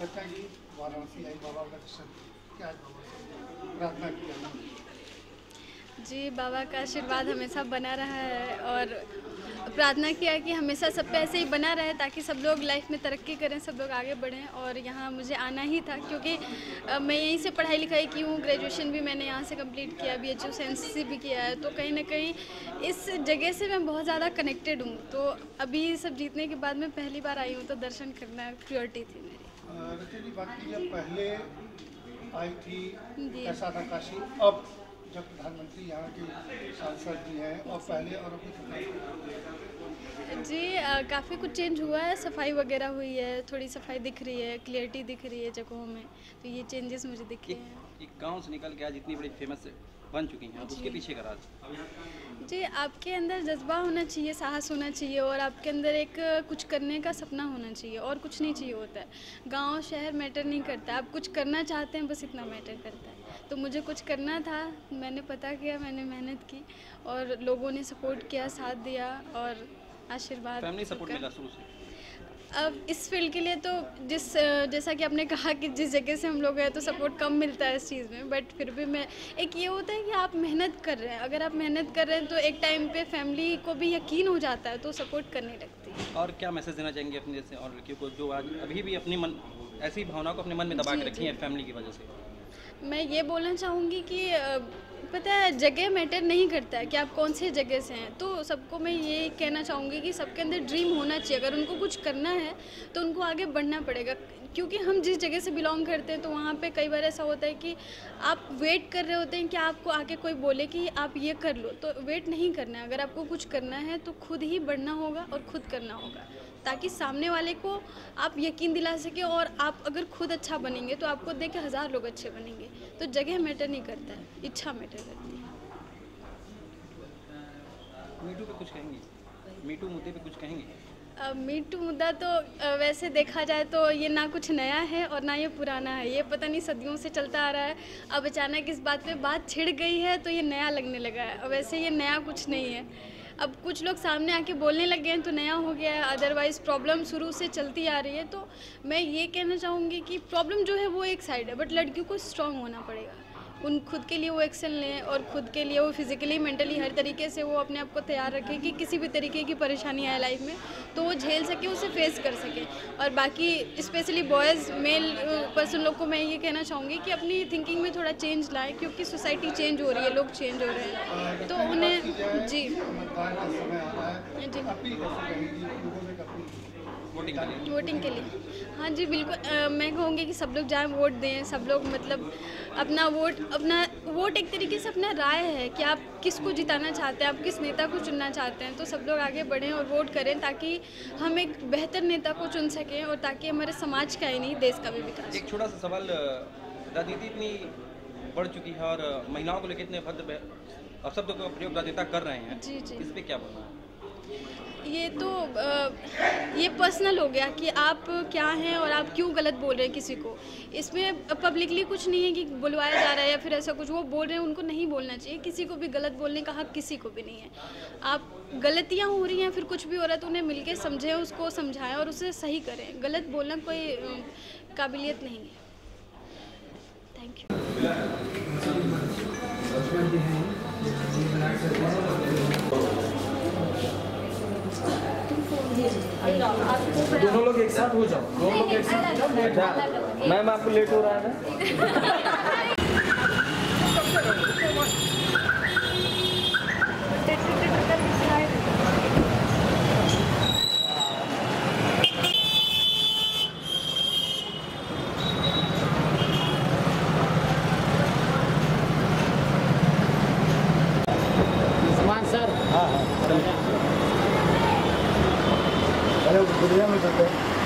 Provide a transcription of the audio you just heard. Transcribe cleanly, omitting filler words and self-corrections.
लगता है कि वाराणसी आई बाबा का दर्शन क्या प्रार्थना किया। जी बाबा का आशीर्वाद हमेशा बना रहा है और प्रार्थना किया कि हमेशा सब पे ऐसे ही बना रहे ताकि सब लोग लाइफ में तरक्की करें, सब लोग आगे बढ़ें। और यहाँ मुझे आना ही था क्योंकि मैं यहीं से पढ़ाई लिखाई की हूँ, ग्रेजुएशन भी मैंने यहाँ से कंप्लीट किया, BHU से NCC भी किया है, तो कहीं ना कहीं इस जगह से मैं बहुत ज़्यादा कनेक्टेड हूँ। तो अभी सब जीतने के बाद मैं पहली बार आई हूँ तो दर्शन करना प्रियोरिटी थी मेरी। पहले आई थी ऐसा था काशी, अब जब प्रधानमंत्री यहाँ के सांसद जी हैं और पहले और अभी? जी काफ़ी कुछ चेंज हुआ है, सफाई वगैरह हुई है, थोड़ी सफाई दिख रही है, क्लियरिटी दिख रही है जगहों में, तो ये चेंजेस मुझे दिख रहे हैं। गांव से निकल के आज इतनी बड़ी फेमस बन चुकी हैं, उसके पीछे का राज? जी आपके अंदर जज्बा होना चाहिए, साहस होना चाहिए और आपके अंदर एक कुछ करने का सपना होना चाहिए, और कुछ नहीं चाहिए होता है। गांव शहर मैटर नहीं करता, आप कुछ करना चाहते हैं बस इतना मैटर करता है। तो मुझे कुछ करना था, मैंने पता किया, मैंने मेहनत की और लोगों ने सपोर्ट किया, साथ दिया और आशीर्वाद। फैमिली सपोर्ट मिला शुरू से? अब इस फील्ड के लिए तो जैसा कि आपने कहा कि जिस जगह से हम लोग हैं तो सपोर्ट कम मिलता है इस चीज़ में, बट फिर भी मैं एक ये होता है कि आप मेहनत कर रहे हैं, अगर आप मेहनत कर रहे हैं तो एक टाइम पे फैमिली को भी यकीन हो जाता है तो सपोर्ट करने लगती है। और क्या मैसेज देना चाहेंगे अपने जैसे और लड़कियों को जो आज अभी भी अपने मन ऐसी भावना को अपने मन में दबा के रखी है फैमिली की वजह से? मैं ये बोलना चाहूँगी कि पता है जगह मैटर नहीं करता है कि आप कौन से जगह से हैं, तो सबको मैं ये कहना चाहूँगी कि सबके अंदर ड्रीम होना चाहिए। अगर उनको कुछ करना है तो उनको आगे बढ़ना पड़ेगा, क्योंकि हम जिस जगह से बिलोंग करते हैं तो वहाँ पे कई बार ऐसा होता है कि आप वेट कर रहे होते हैं कि आपको आके कोई बोले कि आप ये कर लो, तो वेट नहीं करना है। अगर आपको कुछ करना है तो खुद ही बढ़ना होगा और खुद करना होगा ताकि सामने वाले को आप यकीन दिला सकें, और आप अगर खुद अच्छा बनेंगे तो आपको देख के 1000 लोग अच्छे बनेंगे। तो जगह मैटर नहीं करता है, इच्छा मैटर करती है। मीटू पे कुछ कहेंगे? मीटू मुद्दे पे कुछ कहेंगे? मी टू मुद्दा तो वैसे देखा जाए तो ये ना कुछ नया है और ना ये पुराना है, ये पता नहीं सदियों से चलता आ रहा है। अब अचानक इस बात पे बात छिड़ गई है तो ये नया लगने लगा है, और वैसे ये नया कुछ नहीं है। अब कुछ लोग सामने आके बोलने लगे हैं तो नया हो गया है, अदरवाइज़ प्रॉब्लम शुरू से चलती आ रही है। तो मैं ये कहना चाहूँगी कि प्रॉब्लम जो है वो एक साइड है, बट लड़कियों को स्ट्रॉन्ग होना पड़ेगा, उन खुद के लिए वो एक्शन लें और खुद के लिए वो फिज़िकली मेंटली हर तरीके से वो अपने आप को तैयार रखें कि किसी भी तरीके की परेशानी आए लाइफ में तो वो झेल सके, उसे फेस कर सके। और बाकी स्पेशली बॉयज़ मेल पर्सन लोग को मैं ये कहना चाहूँगी कि अपनी थिंकिंग में थोड़ा चेंज लाएं, क्योंकि सोसाइटी चेंज हो रही है, लोग चेंज हो रहे हैं, तो उन्हें वोटिंग के लिए हाँ जी बिल्कुल मैं कहूँगी कि सब लोग जाएँ, वोट दें, सब लोग मतलब अपना वोट एक तरीके से अपना राय है कि आप किसको जिताना चाहते हैं, आप किस नेता को चुनना चाहते हैं। तो सब लोग आगे बढ़ें और वोट करें ताकि हम एक बेहतर नेता को चुन सकें और ताकि हमारे समाज का ही नहीं देश का भी विकास। एक छोटा सा सवाल, राजनीति इतनी बढ़ चुकी है और महिलाओं को लेकर इतने भद्र अपशब्दों का प्रयोग राजनेता कर रहे हैं, जी इस पर क्या बोलना है? ये तो ये पर्सनल हो गया कि आप क्या हैं और आप क्यों गलत बोल रहे हैं किसी को। इसमें पब्लिकली कुछ नहीं है कि बुलवाया जा रहा है या फिर ऐसा कुछ, वो बोल रहे हैं उनको नहीं बोलना चाहिए, किसी को भी गलत बोलने का हक किसी को भी नहीं है। आप गलतियां हो रही हैं फिर कुछ भी हो रहा है तो उन्हें मिलके समझें, उसको समझाएं और उसे सही करें। गलत बोलना कोई काबिलियत नहीं है। Thank you. दोनों लोग एक साथ हो जाओ, दोनों लोग एक साथ। मैम आपको लेट हो रहा है। Gracias.